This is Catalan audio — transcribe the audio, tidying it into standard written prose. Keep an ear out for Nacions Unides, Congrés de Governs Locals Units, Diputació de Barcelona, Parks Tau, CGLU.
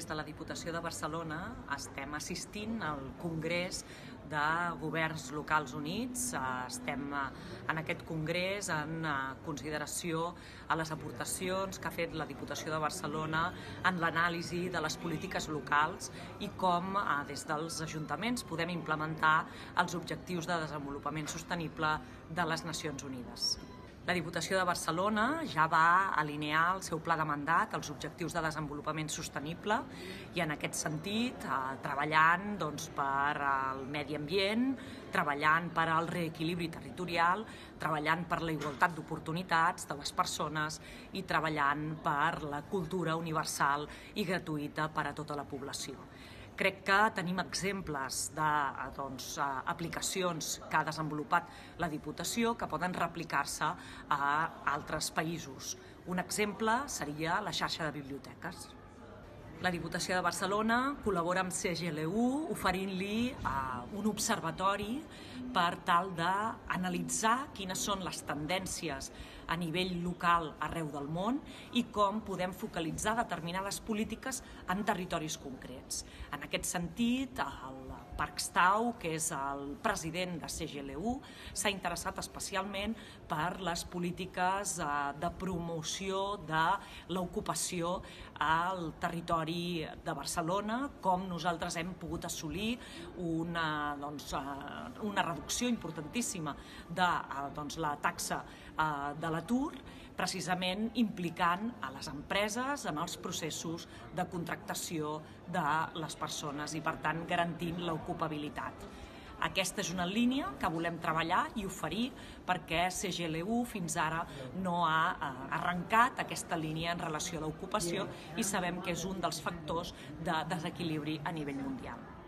des de la Diputació de Barcelona estem assistint al Congrés de Governs Locals Units. Estem en aquest congrés en consideració a les aportacions que ha fet la Diputació de Barcelona en l'anàlisi de les polítiques locals i com des dels ajuntaments podem implementar els objectius de desenvolupament sostenible de les Nacions Unides. La Diputació de Barcelona ja va alinear el seu pla de mandat als objectius de desenvolupament sostenible i en aquest sentit treballant per al medi ambient, treballant per al reequilibri territorial, treballant per la igualtat d'oportunitats de les persones i treballant per la cultura universal i gratuïta per a tota la població. Crec que tenim exemples d'aplicacions que ha desenvolupat la Diputació que poden replicar-se a altres països. Un exemple seria la xarxa de biblioteques. La Diputació de Barcelona col·labora amb CGLU oferint-li un observatori per tal d'analitzar quines són les tendències a nivell local arreu del món i com podem focalitzar determinades polítiques en territoris concrets. En aquest sentit, el Parks Tau, que és el president de CGLU, s'ha interessat especialment per les polítiques de promoció de l'ocupació al territori de Barcelona, com nosaltres hem pogut assolir una reducció importantíssima de la taxa de l'atur, precisament implicant a les empreses en els processos de contractació de les persones i, per tant, garantint l'ocupabilitat. Aquesta és una línia que volem treballar i oferir perquè CGLU fins ara no ha arrencat aquesta línia en relació a l'ocupació i sabem que és un dels factors de desequilibri a nivell mundial.